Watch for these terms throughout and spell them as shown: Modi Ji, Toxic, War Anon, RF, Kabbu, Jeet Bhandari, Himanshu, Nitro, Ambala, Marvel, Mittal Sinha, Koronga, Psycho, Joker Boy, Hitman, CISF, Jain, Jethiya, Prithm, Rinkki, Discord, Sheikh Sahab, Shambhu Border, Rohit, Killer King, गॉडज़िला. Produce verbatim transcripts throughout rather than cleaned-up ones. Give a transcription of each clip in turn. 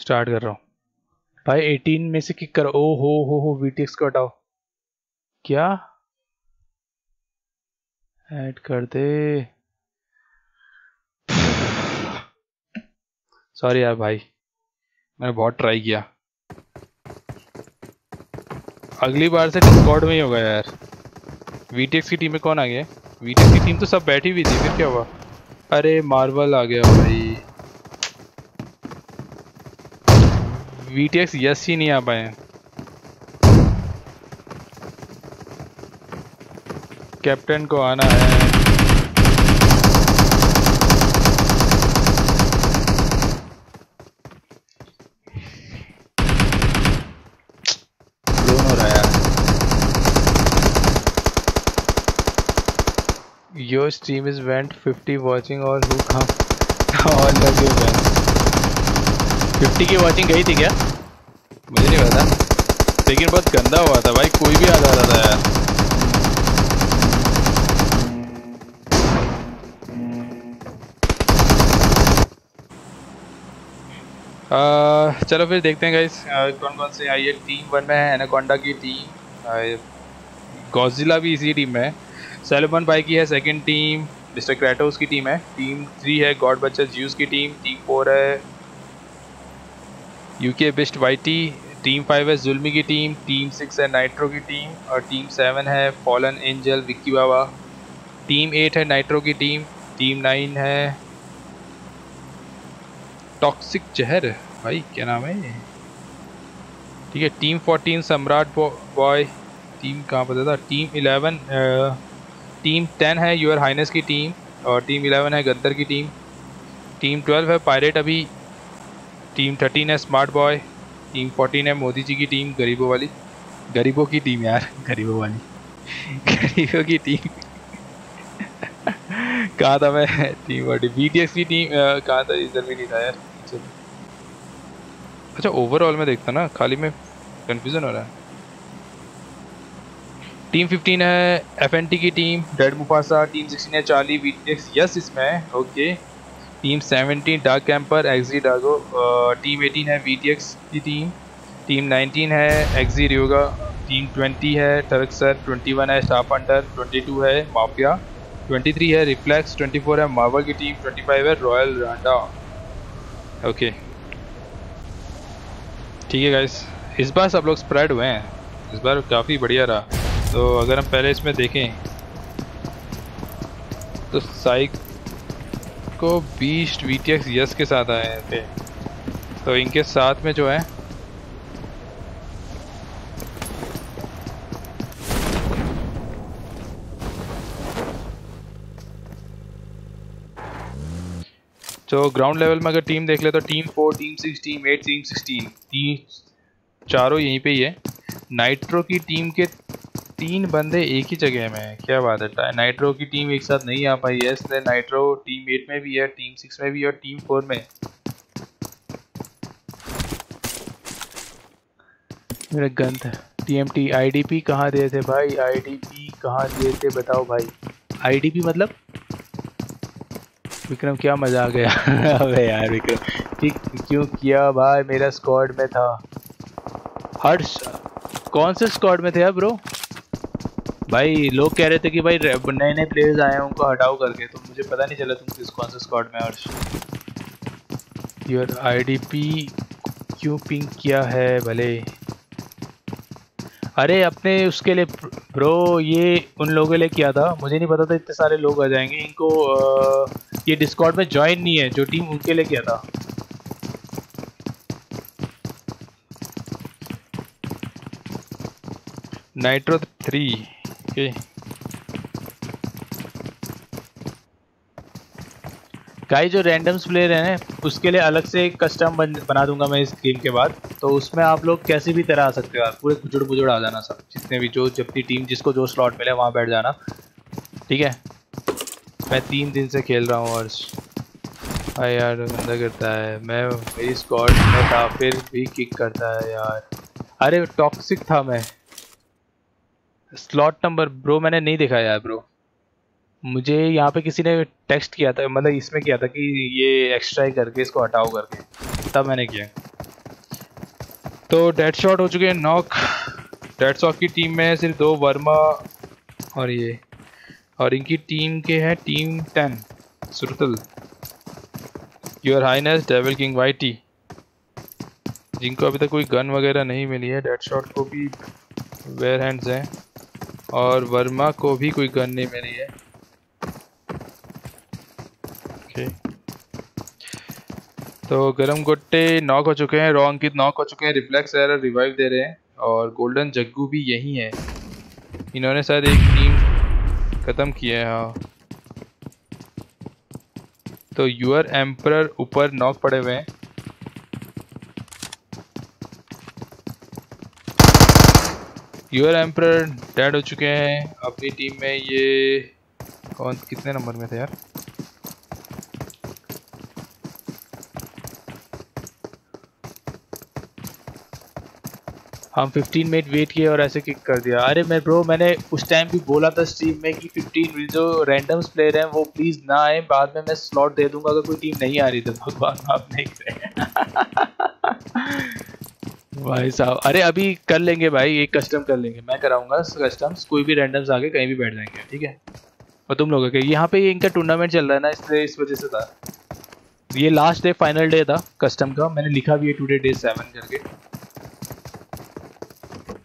Start कर रहा हूँ भाई। अठारह में से किक करो। ओ हो हो हो वीटीएक्स को हटाओ। क्या ऐड कर दे। सॉरी यार भाई, मैंने बहुत ट्राई किया। अगली बार से डिस्कॉर्ड में ही होगा यार। वीटीएक्स की टीम में कौन आ गया? वीटीएक्स की टीम तो सब बैठी हुई थी, फिर क्या हुआ? अरे मार्वल आ गया भाई। वीटीएक्स यस ही नहीं आ पाए। कैप्टन को आना है। लोन हो रहा है यार। Your stream is went fifty watching और हु कम और लव यू मैन। फिफ्टी की वॉचिंग गई थी क्या? मुझे नहीं पता, लेकिन बहुत गंदा हुआ था भाई। कोई भी याद आ रहा था यार। Uh, चलो फिर देखते हैं गाइस uh, कौन कौन से आई है। टीम वन में है एनाकोंडा की टीम, गॉडज़िला भी इसी टीम में है, सलमान भाई की है सेकंड टीम, मिस्टर क्रैटोस की टीम है, टीम थ्री है गॉड बच्चा ज्यूस की टीम, टीम फोर है यूके बेस्ट वाइटी, टीम फाइव है जुल्मी की टीम, टीम सिक्स है नाइट्रो की टीम और टीम सेवन है fallen angel Vicky Baba, team eight है नाइट्रो की टीम, टीम नाइन है टॉक्सिक जहर भाई क्या नाम है ये, ठीक है, team fourteen Samrat boy, team कहाँ पता था, टीम इलेवन टीम टेन है योर हाइनेस की टीम और टीम इलेवन है गंतर की टीम, टीम ट्वेल्व है पायरेट अभी, टीम थर्टीन है स्मार्ट बॉय, टीम फोर्टीन है मोदी जी की टीम गरीबों वाली, गरीबों की टीम यार गरीबों वाली गरीबों की टीम कहा था मैं टीम वाली। बीटीएस की टीम कहा था, इधर भी नहीं था यार। अच्छा ओवरऑल में देखता ना, खाली में कंफ्यूजन हो रहा है। टीम फिफ्टीन है एफएनटी की team dead Mufasa, team sixteen है चार्ली वीटीएक्स यस इसमें okay, team seventeen dark camper एक्जी डागो, टीम एटीन है वीटीएक्स की टीम, टीम नाइनटीन है एक्जी रियोगा, टीम ट्वेंटी है टर्क सर, ट्वेंटी वन है शार्प हंटर, ट्वेंटी टू है माफिया, ट्वेंटी थ्री है रिफ्लेक्स, ट्वेंटी फोर है मार्वल की टीम, ट्वेंटी फाइव है रॉयल राडा ओके। ठीक है गाइस, इस बार सब लोग स्प्रेड हुए हैं, इस बार काफ़ी बढ़िया रहा। तो अगर हम पहले इसमें देखें तो साइको बीस्ट वीटीएक्स यस के साथ आए थे, तो इनके साथ में जो है तो ग्राउंड लेवल में अगर टीम देख ले तो team four team six team eight team sixteen team चारों यहीं पे ही है। नाइट्रो की टीम के तीन बंदे एक ही जगह में है, क्या बात है। नाइट्रो की टीम एक साथ नहीं आ पाई है, इसलिए नाइट्रो टीम एट में भी है, टीम सिक्स में भी है और टीम फोर में। मेरा गंत टीएमटी आईडीपी कहाँ दिए थे भाई? आईडीपी कहाँ दिए थे बताओ भाई? आईडीपी मतलब विक्रम क्या मजा आ गया अबे यार विक्रम ठीक क्यों किया भाई? मेरा स्क्वाड में था हर्ष। कौन से स्क्वाड में थे यार ब्रो? भाई लोग कह रहे थे कि भाई नए नए प्लेयर्स आए हैं उनको हटाओ करके, तो मुझे पता नहीं चला तुम किस कौन से स्क्वाड में। हर्ष यार आईडीपी क्यों पिंग किया है भले? अरे अपने उसके लिए ब्रो, ये उन लोगों के लिए किया था, मुझे नहीं पता था इतने सारे लोग आ जाएंगे। इनको आ, ये डिस्कॉर्ड में ज्वाइन नहीं है, जो टीम उनके लिए किया था। नाइट्रो थ्री ओके, गाइस जो रैंडम्स प्लेयर हैं उसके लिए अलग से एक कस्टम बन, बना दूंगा मैं इस गेम के बाद, तो उसमें आप लोग कैसे भी तरह आ सकते हो यार। पूरे खुजड़ बुजुड़ आ जाना सब, जितने भी जो जब भी टीम जिसको जो स्लॉट मिले वहाँ बैठ जाना, ठीक है। मैं तीन दिन से खेल रहा हूँ और भाई यार गंदा करता है। मैं मेरी स्क्वाड में था फिर भी किक करता है यार। अरे टॉक्सिक था मैं। स्लॉट नंबर ब्रो मैंने नहीं देखा यार ब्रो, मुझे यहाँ पे किसी ने टेक्स्ट किया था, मतलब इसमें किया था कि ये एक्स्ट्रा ही करके इसको हटाओ करके, तब मैंने किया। तो डेड शॉट हो चुके हैं नॉक। डेड शॉट की टीम में सिर्फ दो वर्मा और ये, और इनकी टीम के हैं टीम टेन सुरतल, योर हाइनेस, डेविल किंग वाइटी, जिनको अभी तक कोई गन वगैरह नहीं मिली है। डेड शॉट को भी वेयर हैंड्स हैं और वर्मा को भी कोई गन नहीं मिली है। ओके तो गरम गोट्टे नॉक हो चुके हैं, रॉन्ग किट नॉक हो चुके हैं, रिफ्लेक्स एरर रिवाइव दे रहे हैं और गोल्डन जग्गू भी यही है। इन्होंने शायद एक टीम खत्म किया है। हाँ तो यूर एम्परर ऊपर नॉक पड़े हुए हैं। यूर एम्परर डेड हो चुके हैं। अपनी टीम में ये कौन कितने नंबर में थे यार? हम पंद्रह मिनट वेट किए और ऐसे किक कर दिया। अरे मैं ब्रो मैंने उस टाइम भी बोला था स्ट्रीम में कि पंद्रह मिनट जो रैंडम्स प्लेयर हैं वो प्लीज़ ना आए, बाद में मैं स्लॉट दे दूंगा अगर कोई टीम नहीं आ रही तो भगवान आप नहीं करें। भाई साहब अरे अभी कर लेंगे भाई, एक कस्टम कर लेंगे, मैं कराऊंगा कस्टम्स, कोई भी रैंडम्स आके कहीं भी बैठ जाएंगे ठीक है। और तुम लोगों के यहाँ पे इनका टूर्नामेंट चल रहा है ना, इसलिए इस वजह से था। ये लास्ट डे फाइनल डे था कस्टम का, मैंने लिखा भी है टूडे डे सेवन करके।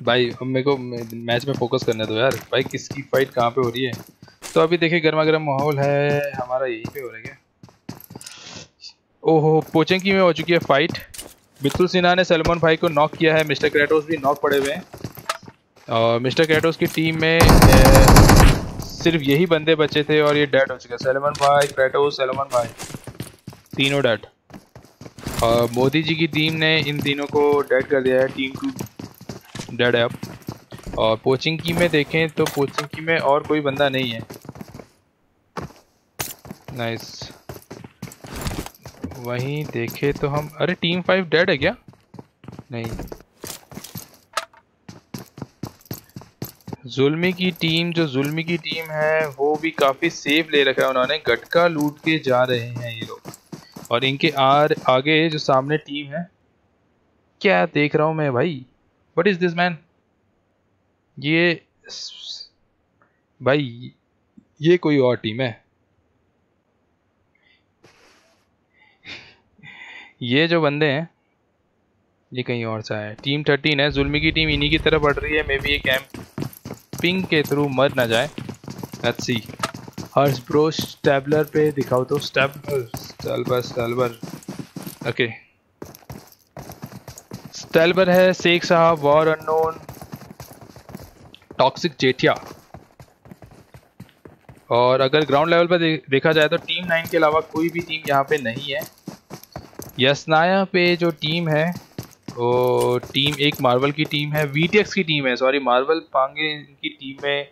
भाई अब मेरे को मैच में फोकस करने दो यार, भाई किसकी फाइट कहाँ पे हो रही है। तो अभी देखिए गर्मा गर्म माहौल है हमारा, यहीं पे हो रहा है क्या? ओहो पोचेंकी में हो चुकी है फाइट। मित्तल सिन्हा ने सलमान भाई को नॉक किया है, मिस्टर क्रैटोस भी नॉक पड़े हुए हैं और मिस्टर क्रैटोस की टीम में सिर्फ यही बंदे बचे थे और ये डेड हो चुके हैं। सलमान भाई, क्रैटोस, सलमान भाई तीनों डेड। और मोदी जी की टीम ने इन तीनों को डेड कर दिया है, टीम टू डेड है अब। और पोचिंग की में देखें तो पोचिंग की में और कोई बंदा नहीं है। नाइस वहीं देखें तो हम, अरे टीम फाइव डेड है क्या? नहीं, जुल्मी की टीम, जो जुल्मी की टीम है वो भी काफ़ी सेफ ले रखा है उन्होंने, गटका लूट के जा रहे हैं ये लोग। और इनके आर आगे जो सामने टीम है, क्या देख रहा हूँ मैं भाई, वट इज़ दिस मैन? ये भाई ये कोई और टीम है। ये जो बंदे हैं ये कहीं और सा है। टीम थर्टीन है, जुल्मी की टीम इन्हीं की तरफ बढ़ रही है। मे बी ये कैंपिंग के थ्रू मर ना जाए। Let's see. हर्ष ब्रो स्टैबलर पे दिखाओ तो, स्टैबलर स्टालबर स्टालबर ओके स्टालबर है, शेख साहब, वॉर अनोन, टॉक्सिक, जेठिया। और अगर ग्राउंड लेवल पर दे, देखा जाए तो टीम नाइन के अलावा कोई भी टीम यहाँ पे नहीं है। यसनाया पे जो टीम है वो टीम एक मार्वल की टीम है, वीटीएक्स की टीम है, सॉरी मार्वल पांगे की टीम में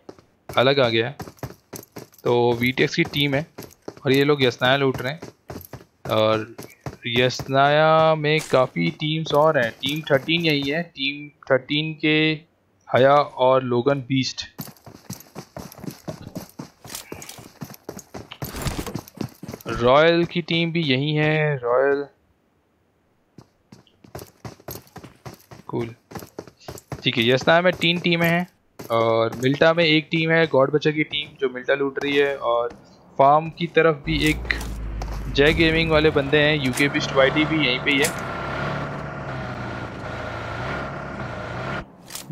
अलग आ गया है तो वीटीएक्स की टीम है और ये लोग यसनाया लूट रहे हैं। और यसनाया में काफ़ी टीम्स और हैं। टीम थर्टीन यही है, टीम थर्टीन के हया और लोगन बीस्ट। रॉयल की टीम भी यही है, रॉयल कूल ठीक है। यसनाया में तीन टीमें हैं और मिल्टा में एक टीम है, गॉड बच्चा की टीम जो मिल्टा लूट रही है। और फार्म की तरफ भी एक जय गेमिंग वाले बंदे हैं, यूके बिस्ट वाईडी भी यहीं पे ही है।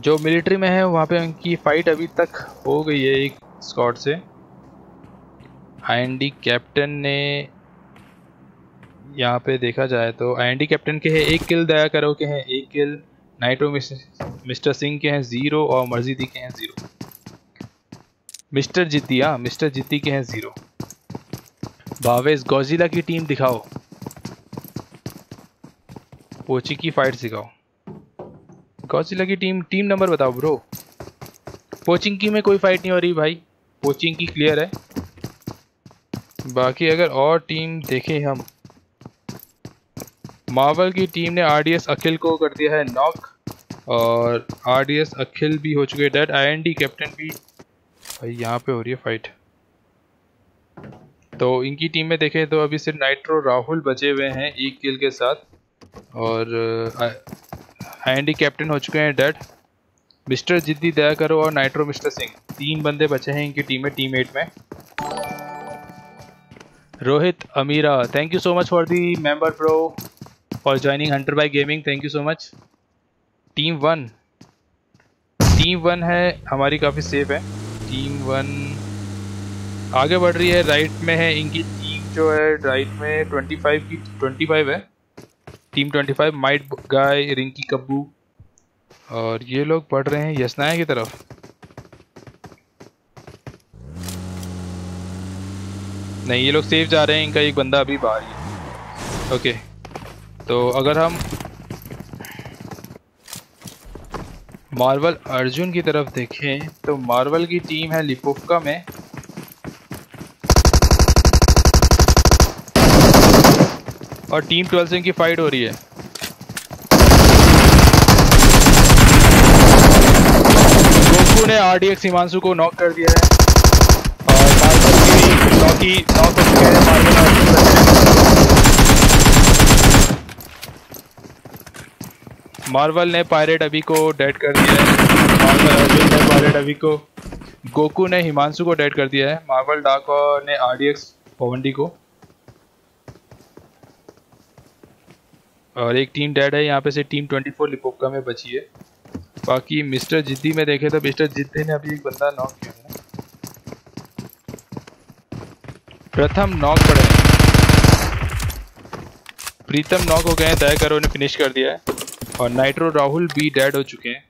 जो मिलिट्री में है वहाँ पे उनकी फाइट अभी तक हो गई है एक स्क्वाड से। आईएनडी कैप्टन ने यहाँ पे देखा जाए तो आईएनडी कैप्टन के हैं एक किल, दया करो के हैं एक किल, नाइट्रो मिस्टर सिंह के हैं ज़ीरो और मर्जीदी के हैं ज़ीरो, मिस्टर जितिया मिस्टर जिती के हैं ज़ीरो। भावेश गॉजिला की टीम दिखाओ, पोची की फाइट दिखाओ। गॉजिला की टीम टीम नंबर बताओ ब्रो। पोचिंग की में कोई फाइट नहीं हो रही भाई, पोचिंग की क्लियर है। बाकी अगर और टीम देखें हम, मार्वल की टीम ने आरडीएस अखिल को कर दिया है नॉक और आरडीएस अखिल भी हो चुके डेड। आईएनडी कैप्टन भी भाई यहाँ पे हो रही है फाइट। तो इनकी टीम में देखें तो अभी सिर्फ नाइट्रो राहुल बचे हुए हैं एक किल के साथ और आईएनडी कैप्टन हो चुके हैं डेड। मिस्टर जिद्दी दया करो और नाइट्रो मिस्टर सिंह, तीन बंदे बचे हैं इनकी टीम में। टीम एट में Rohit Amira, thank you so much for the member pro for joining hunter by gaming, thank you so much. Team one, team one है हमारी काफ़ी सेफ है। टीम वन आगे बढ़ रही है, राइट में है इनकी टीम जो है राइट में पच्चीस की पच्चीस है टीम पच्चीस। माइट गाय रिंकी कब्बू और ये लोग बढ़ रहे हैं यशनाया की तरफ। नहीं ये लोग सेफ जा रहे हैं, इनका एक बंदा अभी बाहर है। ओके तो अगर हम मार्वल अर्जुन की तरफ देखें तो मार्वल की टीम है लिपोफका में। और टीम ट्वेल्व से इनकी फाइट हो रही है। गोकू ने आरडीएक्स हिमांशु को नॉक कर दिया है और मार्वल की लॉकी नॉक कर चुके हैं। मार्वल मार्वल ने पायरेट अभी को डेड कर दिया है। मार्वल ने पायरेट अभी को, गोकू ने हिमांशु को डेड कर दिया है। मार्वल डाको ने आरडीएक्स पवंडी को, और एक टीम डेड है यहाँ पे से। टीम चौबीस लिपोका में बची है। बाकी मिस्टर जिद्दी में देखे तो मिस्टर जिद्दी ने अभी एक बंदा नॉक किया है। प्रथम नॉक पड़े, प्रीतम नॉक हो गए हैं, दया करो ने फिनिश कर दिया है। और नाइट्रो राहुल भी डेड हो चुके हैं।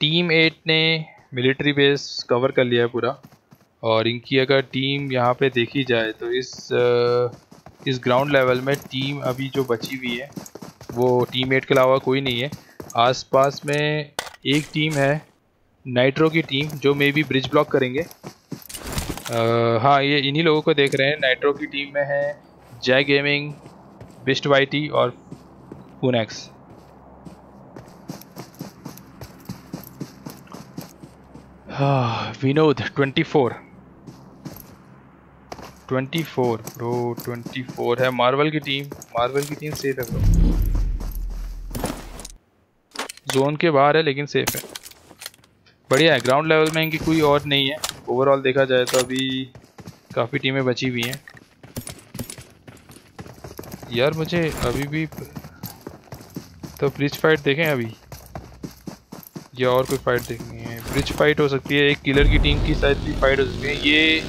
टीम एट ने मिलिट्री बेस कवर कर लिया है पूरा। और इनकी अगर टीम यहाँ पे देखी जाए तो इस इस ग्राउंड लेवल में टीम अभी जो बची हुई है वो टीम एट के अलावा कोई नहीं है। आसपास में एक टीम है नाइट्रो की टीम जो मे बी ब्रिज ब्लॉक करेंगे। आ, हाँ ये इन्हीं लोगों को देख रहे हैं। नाइट्रो की टीम में है जय गेमिंग, बिस्ट वाईटी और फूनेक्स। विनोद चौबीस चौबीस ब्रो चौबीस है। मार्वल की टीम मार्वल की टीम सेफ है ब्रो, जोन के बाहर है लेकिन सेफ है। बढ़िया है, ग्राउंड लेवल में इनकी कोई और नहीं है। ओवरऑल देखा जाए तो अभी काफ़ी टीमें बची हुई हैं। यार मुझे अभी भी तो ब्रिज फाइट देखें अभी, या और कोई फाइट देखनी है। ब्रिज फाइट हो सकती है, एक किलर की टीम की शायद भी फाइट हो सकती है। ये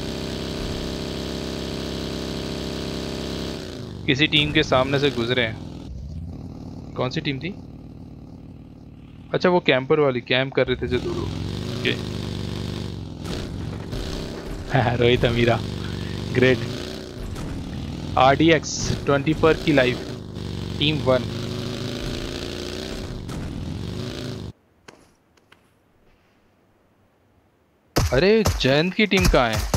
किसी टीम के सामने से गुजरे हैं। कौन सी टीम थी? अच्छा वो कैंपर वाली, कैंप कर रहे थे जो दो लोग। Okay Rohit Amira great. RDX twenty पर की लाइफ टीम वन। अरे जयंत की टीम कहाँ है?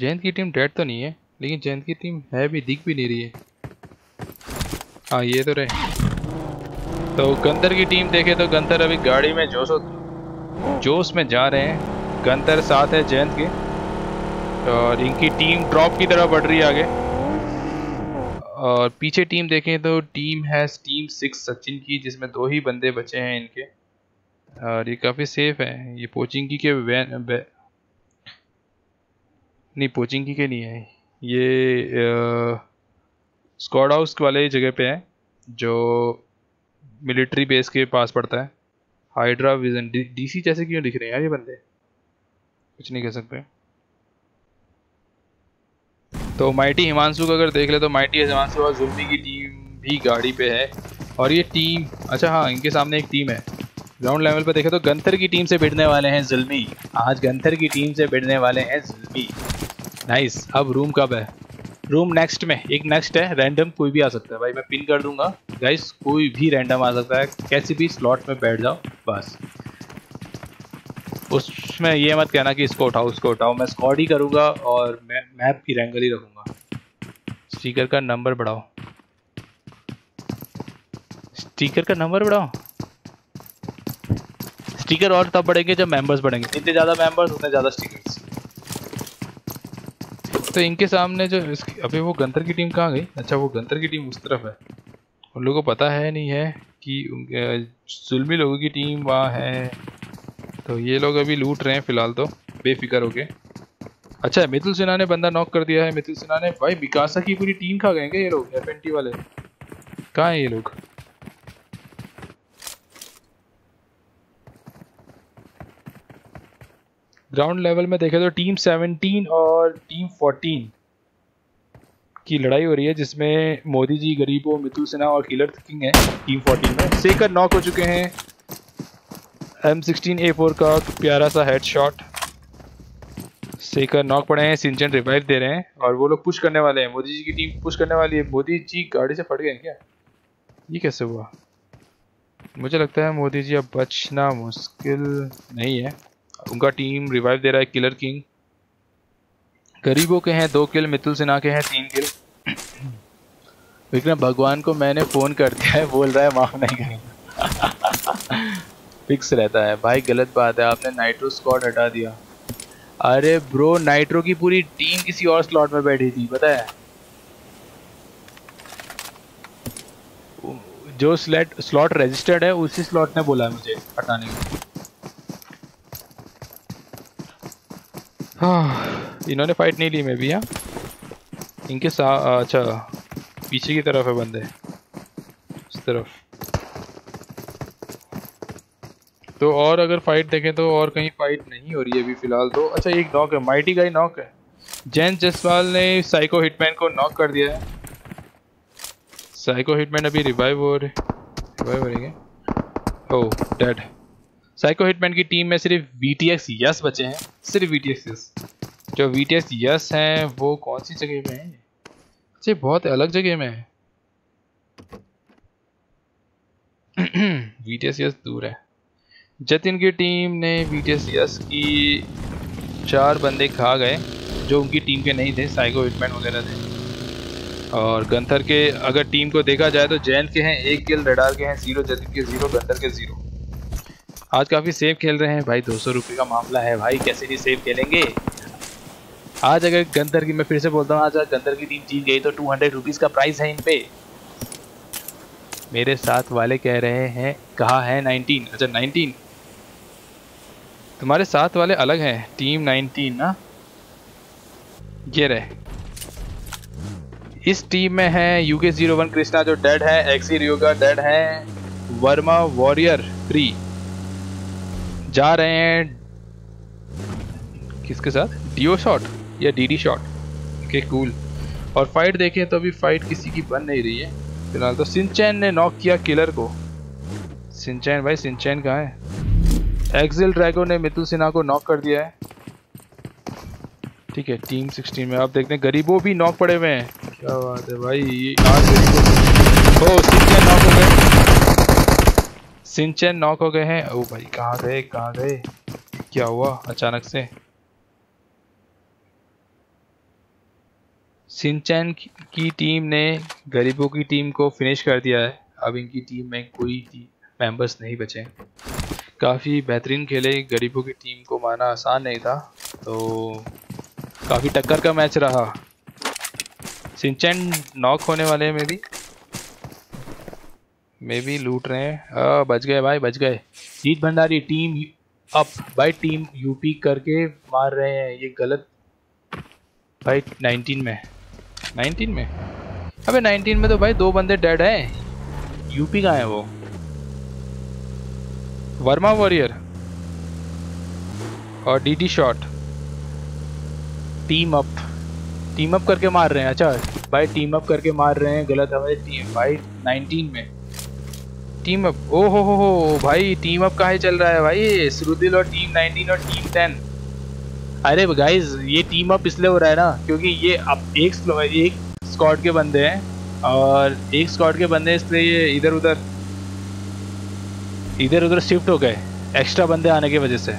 जयंत की टीम डेड तो नहीं है, लेकिन जयंत की टीम है भी, दिख भी नहीं रही है। हाँ ये तो रहे। तो गंतर की टीम देखे तो गंतर अभी गाड़ी में जोश जोश में जा रहे हैं। गंतर साथ है जयंत के, और इनकी टीम ड्रॉप की तरफ बढ़ रही है आगे। और पीछे टीम देखें तो टीम है टीम सिक्स सचिन की, जिसमें दो ही बंदे बचे हैं इनके। और ये काफ़ी सेफ है। ये पोचिंगी के वैन बै... नहीं पोचिंगी के नहीं है, ये स्क्वाड हाउस वाले जगह पे है जो मिलिट्री बेस के पास पड़ता है। हाइड्रा विजन डीसी जैसे क्यों दिख रहे हैं यार ये बंदे, कुछ नहीं कह सकते। तो माइटी हिमांशु का अगर देख ले तो माइटी हिमांशु और जुल्मी की टीम भी गाड़ी पे है। और ये टीम, अच्छा हाँ इनके सामने एक टीम है। ग्राउंड लेवल पर देखे तो गंतर की टीम से भिड़ने वाले हैं जुल्मी। आज गंतर की टीम से भिड़ने वाले हैं जुल्मी। नाइस। अब रूम कब है? रूम नेक्स्ट में, एक नेक्स्ट है, रैंडम कोई भी आ सकता है भाई। मैं पिन कर दूंगा गाइस, कोई भी रैंडम आ सकता है, कैसे भी स्लॉट में बैठ जाओ बस। उसमें ये मत कहना कि इसको उठाओ उसको उठाओ, मैं स्क्वाड ही करूँगा और मैं मैप की रैंगल ही रखूँगा। स्टीकर का नंबर बढ़ाओ, स्टीकर का नंबर बढ़ाओ, स्टिकर और तब बढ़ेंगे जब मेंबर्स बढ़ेंगे, जितने ज्यादा मेंबर्स उतने ज्यादा स्टिकर्स। तो इनके सामने जो अभी वो गंतर की टीम कहाँ गई? अच्छा वो गंतर की टीम उस तरफ है। उन लोगों को पता है नहीं है कि जुल्मी लोगों की टीम वहाँ है, तो ये लोग अभी लूट रहे हैं फिलहाल तो बेफिक्र होके। अच्छा मितुल सिन्हा ने बंदा नॉक कर दिया है। मितुल सिन्हा ने भाई विकासा की पूरी टीम खा गए ये लोग। एफ एन टी वाले कहाँ हैं ये लोग? ग्राउंड लेवल में देखे तो टीम सेवनटीन और टीम फोर्टीन की लड़ाई हो रही है, जिसमें मोदी जी, गरीबो, मितुल सिन्हा और किलर किंग है टीम फोर्टीन में। सेकर नॉक हो चुके हैं। एम सिक्सटीन ए फोर का प्यारा सा हेडशॉट। सेकर नॉक पड़े हैं। सिंचन रिवाइव दे रहे हैं और वो लोग पुश करने वाले हैं। मोदी जी की टीम पुश करने वाली है। मोदी जी गाड़ी से फट गए क्या? ये कैसे हुआ? मुझे लगता है मोदी जी अब बचना मुश्किल नहीं है। उनका टीम रिवाइव दे रहा है किलर किंग। गरीबों के हैं दो किल, मितुल सिन्हा के हैं तीन किल। विक्रम भगवान को मैंने फ़ोन कर दिया है, बोल रहा है माफ नहीं करेंगे। फिक्स रहता है भाई, गलत बात है। आपने नाइट्रो स्क्वाड हटा दिया। अरे ब्रो नाइट्रो की पूरी टीम किसी और स्लॉट में बैठी थी पता है। जो स्लॉट स्लॉट रजिस्टर्ड है उसी स्लॉट ने बोला मुझे हटाने को। हाँ, इन्होंने फाइट नहीं ली मैं भी। हाँ इनके साथ अच्छा पीछे की तरफ है बंदे इस तरफ। तो और अगर फाइट देखें तो और कहीं फाइट नहीं हो रही है अभी फिलहाल तो। अच्छा एक नॉक है, माइटी का ही नॉक है। जयंत जसवाल ने साइको हिटमैन को नॉक कर दिया है। साइको हिटमैन अभी रिवाइव हो रहे रिवाइव हो रही है। Oh dead. साइको हिटमैन की टीम में सिर्फ वी टी एक्स यस बचे हैं, सिर्फ वी टी एक्स यस। जो वी टी एक्स यस हैं वो कौन सी जगह में है? अच्छा बहुत अलग जगह में है। वी टी एक्स यस दूर है। जतिन की टीम ने वी टी एक्स यस की चार बंदे खा गए जो उनकी टीम के नहीं थे, साइको हिटमैन वगैरह थे। और गंथर के अगर टीम को देखा जाए तो जैन के हैं एक किल, रडार के हैं जीरो, जतिन के जीरो, गंथर के जीरो। आज काफ़ी सेफ खेल रहे हैं भाई, दो सौ रुपये का मामला है भाई, कैसे नहीं सेफ खेलेंगे। आज अगर गंथर की, मैं फिर से बोलता हूँ, आज अगर गंथर की टीम जीत गई तो टू हंड्रेड रुपीज़ का प्राइस है इन पे। मेरे साथ वाले कह रहे हैं कहा है नाइनटीन। अच्छा नाइनटीन तुम्हारे साथ वाले अलग हैं, टीम नाइनटीन ना ये रहे। इस टीम में है यूके जीरो वन कृष्णा जो डेड है, एक्सी रियोगा डेड है, वर्मा वॉरियर थ्री जा रहे हैं किसके साथ, डीओ शॉट या डीडी शॉट के कूल। और फाइट देखें तो अभी फाइट किसी की बन नहीं रही है फिलहाल तो। सिंचैन ने नॉक किया किलर को। सिंचैन भाई सिंचैन कहाँ है? एक्सिल ड्रैगो ने मितुल सिन्हा को नॉक कर दिया है। ठीक है टीम सिक्सटीन में आप देखते हैं गरीबों भी नॉक पड़े हुए हैं। क्या बात है भाई आज गरीबों। ओ सिंचैन नॉक हो गए, सिंचन नॉक हो गए हैं। ओ भाई कहाँ गए कहाँ गए, क्या हुआ अचानक से? सिंचन की टीम ने गरीबों की टीम को फिनिश कर दिया है। अब इनकी टीम में कोई मेंबर्स नहीं बचे। काफ़ी बेहतरीन खेले, गरीबों की टीम को मारना आसान नहीं था, तो काफ़ी टक्कर का मैच रहा। सिंचन नॉक होने वाले में भी मे भी लूट रहे हैं। आ, बच गए भाई बच गए। जीत भंडारी टीम अप भाई, टीम यूपी करके मार रहे हैं ये गलत भाई। नाइनटीन में नाइनटीन में अबे नाइनटीन में तो भाई दो बंदे डेड हैं। यूपी का है वो वर्मा वॉरियर और DD shot. Team up team up करके मार रहे हैं। अच्छा भाई टीम अप करके मार रहे हैं, गलत है भाई टीम भाई। नाइनटीन में टीम अप। ओ हो हो हो भाई टीम अप का ही चल रहा है भाई। श्रुतिल और टीम नाइनटीन और टीम टेन। अरे गाइज ये टीम अप इसलिए हो रहा है ना क्योंकि ये अब एक एक स्क्वाड के बंदे हैं और एक स्क्वाड के बंदे, इसलिए ये इधर उधर इधर उधर शिफ्ट हो गए एक्स्ट्रा बंदे आने की वजह से,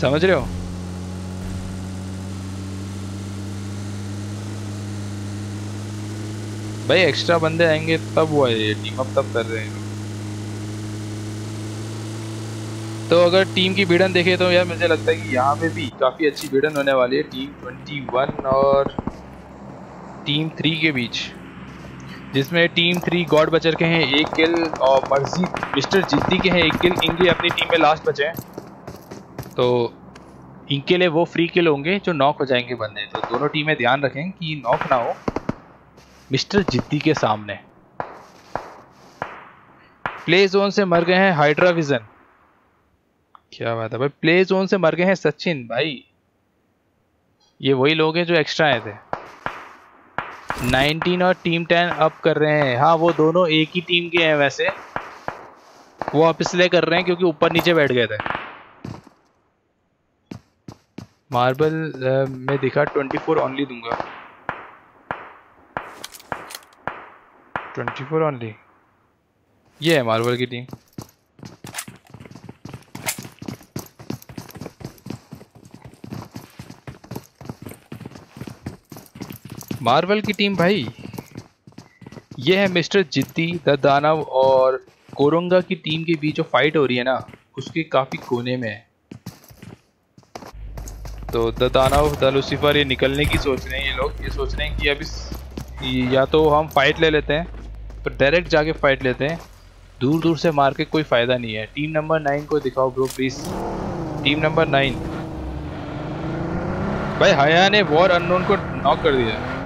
समझ रहे हो? भाई एक्स्ट्रा बंदे आएंगे तब हुआ ये टीम अप तब कर रहे हैं। तो अगर टीम की भिड़न देखें तो यार मुझे लगता है कि यहाँ पे भी काफ़ी अच्छी भिड़न होने वाली है टीम इक्कीस और टीम तीन के बीच, जिसमें टीम तीन गॉड बचर के हैं एक किल और मर्जी मिस्टर जिद्दी के हैं एक किल। इनके अपनी टीम में लास्ट बचे हैं तो इनके लिए वो फ्री किल होंगे जो नॉक हो जाएंगे बंदे। तो दोनों टीमें ध्यान रखें कि नॉक ना हो मिस्टर जिद्दी के सामने। प्ले जोन से मर गए हैं हाइड्रा विजन, क्या बात है भाई, प्ले जोन से मर गए हैं सचिन भाई। ये वही लोग हैं जो एक्स्ट्रा आए थे। उन्नीस और टीम दस अप कर रहे हैं। हाँ वो दोनों एक ही टीम के हैं वैसे, वो अप इसलिए कर रहे हैं क्योंकि ऊपर नीचे बैठ गए थे। मार्बल में दिखा चौबीस ओनली दूंगा, चौबीस ओनली। ये है मार्बल की टीम। मार्वल की टीम भाई, ये है मिस्टर जिद्दी, द दानव और कोरोंगा की टीम के बीच जो फाइट हो रही है ना उसके काफ़ी कोने में है। तो द दानव द लूसीफर ये निकलने की सोच रहे हैं, ये लोग ये सोच रहे हैं कि अभी या तो हम फाइट ले लेते हैं पर डायरेक्ट जाके फाइट लेते हैं, दूर दूर से मार के कोई फ़ायदा नहीं है। टीम नंबर नाइन को दिखाओ bro please, team number nine भाई। हया ने वॉर अननोन को नॉक कर दिया,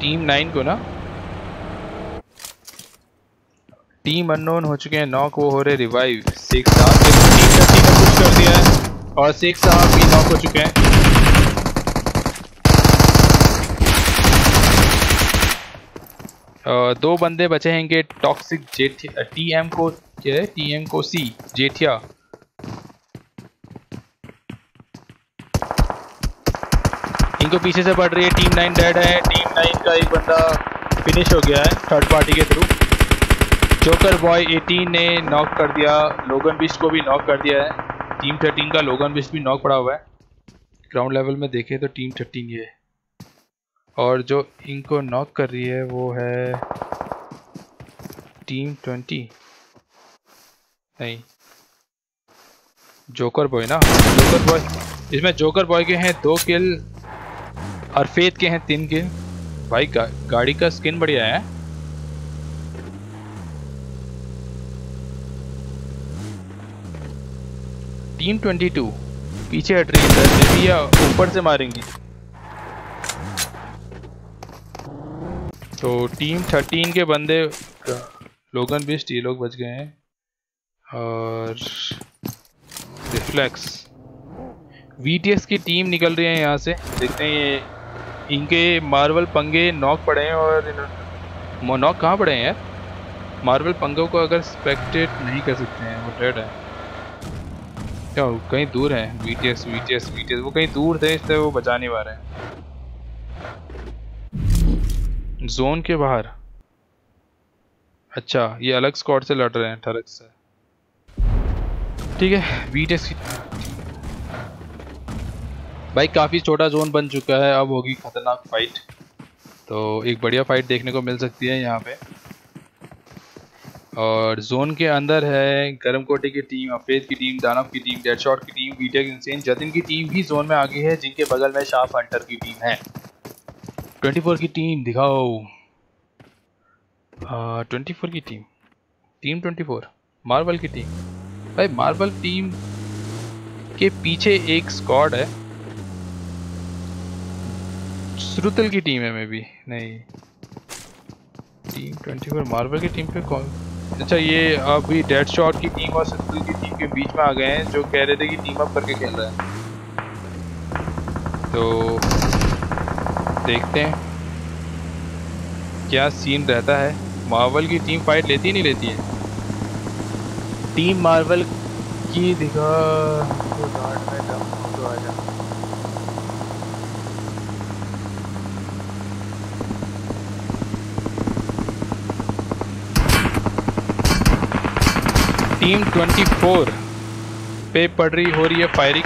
टीम नाइन को ना, टीम अननोन हो चुके हैं नॉक, वो हो रहे रिवाइव। शेख साहब ने टीम थर्टी को पुश कर दिया है और शेख साहब भी नॉक हो चुके हैं। दो बंदे बचे हैं इनके, टॉक्सिक जेठिया टीएम को, क्या है टीएम को सी जेठिया। इनको पीछे से बढ़ रही है टीम नाइन, डेड है। टीम नाइन का एक बंदा फिनिश हो गया है थर्ड पार्टी के थ्रू। जोकर बॉय अठारह ने नॉक कर दिया, लोगन बिस्ट को भी नॉक कर दिया है। टीम थर्टीन का लोगन बिस्ट भी नॉक पड़ा हुआ है। ग्राउंड लेवल में देखें तो टीम थर्टीन ये, और जो इनको नॉक कर रही है वो है टीम ट्वेंटी, नहीं जोकर बॉय ना, जोकर बॉय। इसमें जोकर बॉय के हैं दो किल और फेथ के हैं तीन के। भाई गा, गाड़ी का स्किन बढ़िया है। टीम बाईस पीछे हट रही है, जेथिया ऊपर से मारेंगी। तो टीम तेरह के बंदे लोगन बिस्ट ये लोग बच गए हैं और रिफ्लेक्स। वीटीएस की टीम निकल रही है यहाँ से, देखते हैं ये इनके मार्वल पंगे नॉक पड़े हैं और नॉक कहाँ पड़े हैं यार। मार्वल पंगों को अगर स्पेक्टेट नहीं कर सकते हैं, वो डेड है क्या, कहीं दूर है। वीटीएस वीटीएस वीटीएस वो कहीं दूर थे इसलिए वो बचा नहीं पा रहे हैं जोन के बाहर। अच्छा ये अलग स्क्वाड से लड़ रहे हैं ठरक से, ठीक है। वीटीएस भाई काफ़ी छोटा जोन बन चुका है, अब होगी खतरनाक फाइट, तो एक बढ़िया फाइट देखने को मिल सकती है यहाँ पे। और जोन के अंदर है गरम कोटे की टीम, अफेद की टीम, दानव की टीम, डेड शॉट की टीम, वीटेक इंसेन, जतिन की टीम भी जोन में आ गई है, जिनके बगल में शार्प हंटर की टीम है। चौबीस की टीम दिखाओ, आ, चौबीस की टीम, टीम चौबीस मार्बल की टीम। भाई मार्बल टीम के पीछे एक स्क्वाड है, श्रुतल की टीम है मे भी, नहीं टीम ट्वेंटी फोर मार्वल की टीम पे कौन। अच्छा ये अभी डेड शॉट की टीम और श्रुतल की टीम के बीच में आ गए हैं, जो कह रहे थे कि टीम अप करके खेल रहा है। तो देखते हैं क्या सीन रहता है, मार्वल की टीम फाइट लेती नहीं लेती है। टीम मार्वल की दिखा टीम चौबीस पे पड़ रही हो रही है फायरिंग।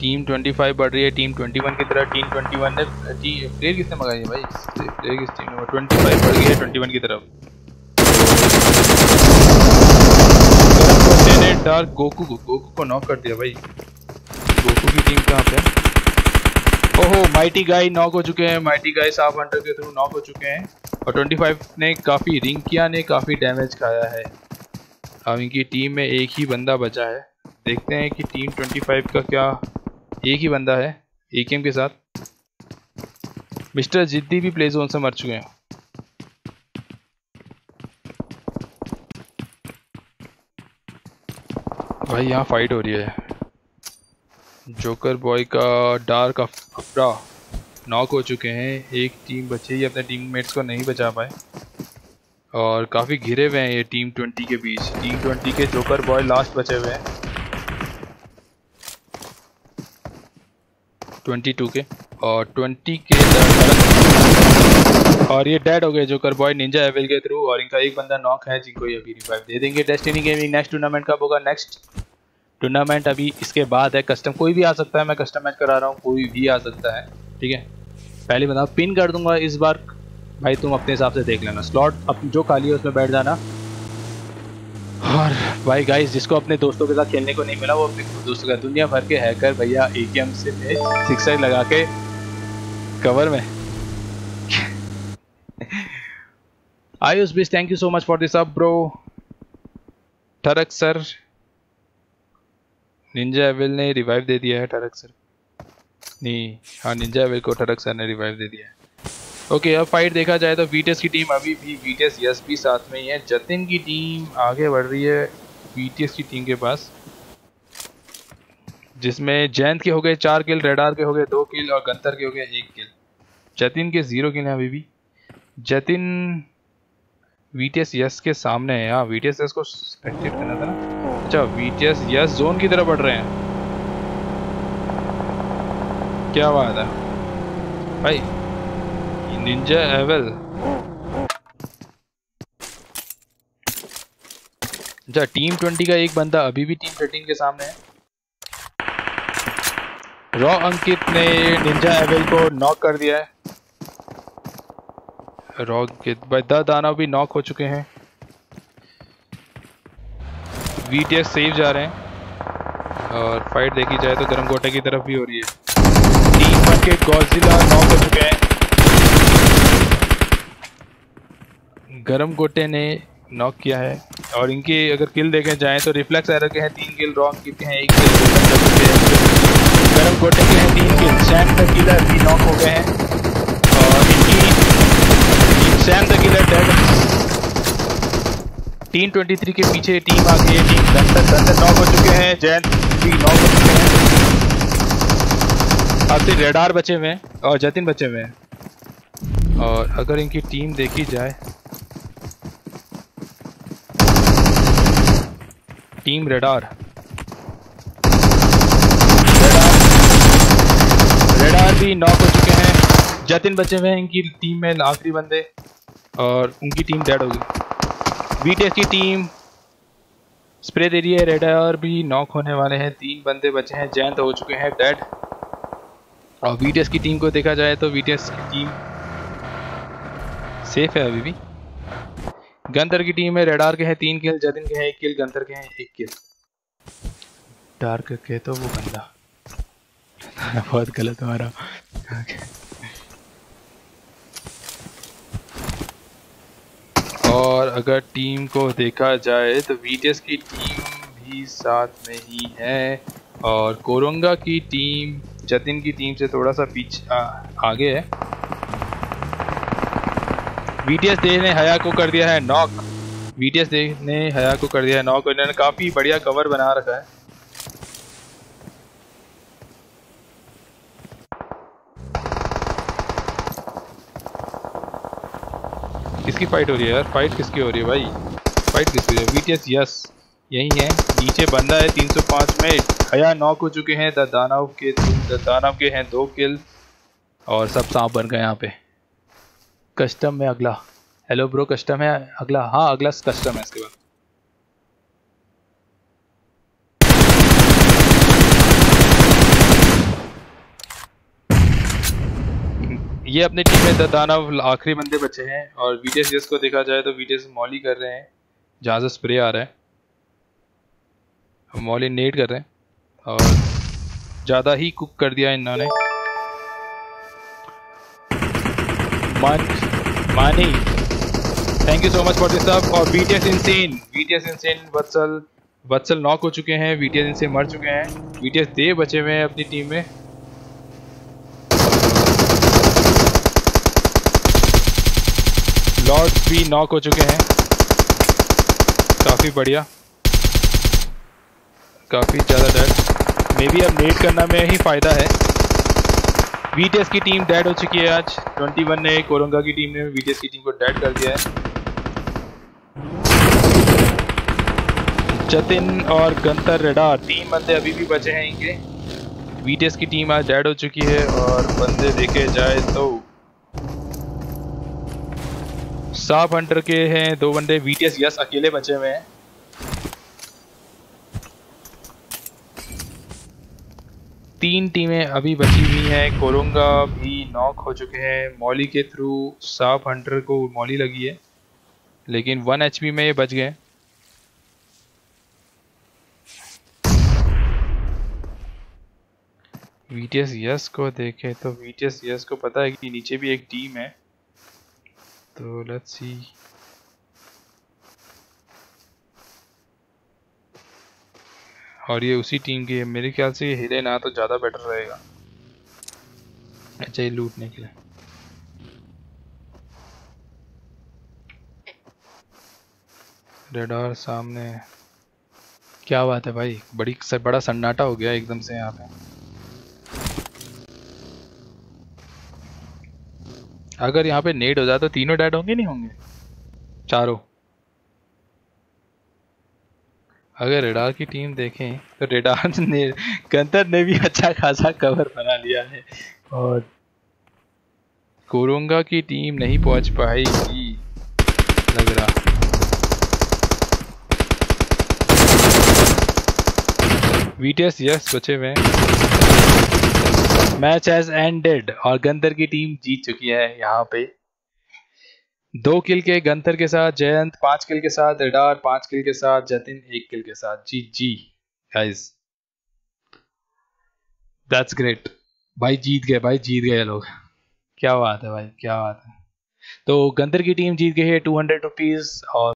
टीम पच्चीस बढ़ रही है टीम इक्कीस की तरह। टीम इक्कीस ने प्लेयर किसने मंगाई है भाई? प्लेयर किस टीम ने? पच्चीस बढ़ गई है इक्कीस की तरफ। ने डार्क गोकू को गोकू को नॉक कर दिया भाई। गोकू की टीम कहाँ पे? ओहो माइटी गाई नॉक हो चुके हैं, माइटी गाई शार्प हंटर के थ्रू नॉक हो चुके हैं। और पच्चीस ने काफ़ी रिंकिया ने काफ़ी डैमेज खाया है। अब इनकी टीम में एक ही बंदा बचा है, देखते हैं कि टीम पच्चीस का क्या एक ही बंदा है एकेएम के साथ। मिस्टर जिद्दी भी प्ले जोन से मर चुके हैं। भाई यहाँ फाइट हो रही है। जोकर बॉय का डार्क अपरा नॉक हो चुके हैं, एक टीम बची ही अपने टीममेट्स को नहीं बचा पाए और काफ़ी घिरे हुए हैं ये टीम ट्वेंटी के बीच। टीम ट्वेंटी के जोकर बॉय लास्ट बचे हुए हैं बाईस के और बीस के और ये डेड हो गए जोकर बॉय निंजा एविल के थ्रू। और इनका एक बंदा नॉक है जिनको ये अभी रिवाइव दे देंगे। डेस्टिनी गेमिंग नेक्स्ट टूर्नामेंट कब होगा? नेक्स्ट टूर्नामेंट अभी इसके बाद है। कस्टम कोई भी आ सकता है, मैं कस्टम मैच करा रहा हूँ, कोई भी आ सकता है ठीक है। पहले बताओ पिन कर दूंगा इस बार भाई, तुम अपने हिसाब से देख लेना स्लॉट अपनी जो खाली है उसमें बैठ जाना। और भाई गाइस जिसको अपने दोस्तों के साथ खेलने को नहीं मिला वो अपने दोस्तों का दुनिया भर के हैकर भैया एकेएम से सिक्सर लगा के कवर में। आयुष बीस thank you so much for this up bro. ठरक सर निंजा एविल ने रिवाइव दे दिया है। ठरक सर नहीं हाँ निंजा एविल को ठरक सर ने रिवाइव दे दिया है। ओके okay, अब फाइट देखा जाए तो वीटीएस की टीम अभी भी वीटीएस यस भी साथ में ही है। जतिन की टीम आगे बढ़ रही है वीटीएस की टीम के पास, जिसमें जयंत के हो गए चार किल, रेडार के हो गए दो किल और गंतर के हो गए एक किल। जतिन के जीरो किल हैं अभी भी। जतिन वीटीएस यस के सामने है। हाँ वीटीएस यस को एक्टिव करना था ना। अच्छा वीटीएस यस जोन की तरफ बढ़ रहे हैं, क्या बात है भाई। निंजा एविल अच्छा टीम ट्वेंटी का एक बंदा अभी भी टीम थर्टीन के सामने है। रॉ अंकित ने निंजा एविल को नॉक कर दिया है। रॉ अंकित भाई दा दानव भी नॉक हो चुके हैं। वीटीएस सेफ जा रहे हैं और फाइट देखी जाए तो गरमगोटे की तरफ भी हो रही है। टीम वन के गॉडजिला नॉक हो चुके हैं। गरम गोटे ने नॉक किया है और इनके अगर किल देखे जाएँ तो रिफ्लेक्स एरर के हैं तीन किल, रॉन्ग किल के हैं एक किल, गरम गोटे के हैं तीन किल, सैम द किलर भी नॉक हो गए हैं और इनकी Sam the killer dead. Team तेईस के पीछे टीम आ गई है। टीम गंतर गंतर नॉक हो चुके हैं, जयंत भी नॉक हो चुके हैं। अब से रेडार बचे हुए हैं और जतिन बचे हुए हैं। और अगर इनकी टीम देखी जाए टीम रेडार रेडार रेडार भी नॉक हो चुके हैं। जतिन बचे हुए हैं इनकी टीम में आखिरी बंदे और उनकी टीम डेड हो गई। बीटीएस की टीम स्प्रे दे रही है। रेडार भी नॉक होने वाले हैं, तीन बंदे बचे हैं, जयंत हो चुके हैं डेड। और बीटीएस की टीम को देखा जाए तो बीटीएस की टीम सेफ है अभी भी। गंतर की टीम में रेडार के हैं तीन किल, जतिन के हैं एक किल, गंतर के हैं एक किल। डार्क के तो वो बंदा बहुत गलत हमारा। और अगर टीम को देखा जाए तो वीटीएस की टीम भी साथ में ही है और कोरोंगा की टीम जतिन की टीम से थोड़ा सा पीछे आगे है। वीटीएस दे ने हया को कर दिया है नॉक। वीटीएस दे ने हया को कर दिया है नॉक। इन्होंने काफी बढ़िया कवर बना रखा है। किसकी फाइट हो रही है यार? फाइट किसकी हो रही है भाई? फाइट किसकी हो रही है? वीटीएस यस यही है। नीचे बंदा है तीन सौ पाँच में। हया नॉक हो चुके हैं। दा दानव के दा दानव के हैं दो किल और सब सांप बन गए यहाँ पे। कस्टम में अगला हेलो ब्रो कस्टम है अगला। हाँ अगला कस्टम है इसके बाद। ये अपनी टीम में दा दानव आखिरी बंदे बचे हैं और वीटीएस यस को देखा जाए तो वीटीएस मॉली कर रहे हैं जहाँ से स्प्रे आ रहा है, मॉली नेट कर रहे हैं और ज़्यादा ही कुक कर दिया इन्होंने। मानी thank you so much for this up. और VTS insane VTS insane Vatsal Vatsal knock हो चुके हैं, वीटीएस इनसे मर चुके हैं, वीटीएस दे बचे हुए हैं अपनी टीम में। लॉर्ड्स भी नॉक हो चुके हैं, काफ़ी बढ़िया, काफ़ी ज़्यादा डेड। मे बी अब नेट करना में ही फ़ायदा है। वीटीएस की टीम डेड हो चुकी है आज। इक्कीस ने कोरंगा की टीम ने वीटीएस की टीम को डेड कर दिया है। जतिन और गंतर रेडार तीन बंदे अभी भी बचे हैं इनके। वीटीएस की टीम आज डेड हो चुकी है और बंदे देखे जाए तो शार्प हंटर के हैं दो बंदे, वीटीएस यस अकेले बचे हुए हैं। तीन टीमें अभी बची हुई हैं। कोरोंगा भी नॉक हो चुके हैं मॉली के थ्रू, शार्प हंटर को मॉली लगी है लेकिन वन एचपी में ये बच गए। वीटीएस यस को देखें तो वीटीएस यस को पता है कि नीचे भी एक टीम है, तो लेट्स सी। और ये उसी टीम की है, मेरे ख्याल से ये हिले ना तो ज़्यादा बेटर रहेगा। अच्छा ये लूटने के लिए रडार सामने। क्या बात है भाई, बड़ी बड़ा सन्नाटा हो गया एकदम से यहाँ पे। अगर यहाँ पे नेट हो जाए तो तीनों डेड होंगे, नहीं होंगे चारों। अगर रेडार की टीम देखें तो रेडार ने गंतर ने भी अच्छा खासा कवर बना लिया है और कोरोंगा की टीम नहीं पहुंच पाएगी लग रहा। वीटीएस यस बचे हुए मैच हैज एंडेड और गंतर की टीम जीत चुकी है यहाँ पे। दो किल के गंतर के साथ, जयंत पांच किल के साथ, रेडार पांच किल के साथ, जतिन एक किल के साथ। G G guys that's great भाई, जीत गए भाई, जीत गए लोग। क्या बात है भाई, क्या बात है। तो गंतर की टीम जीत गई है टू हंड्रेड रुपीज और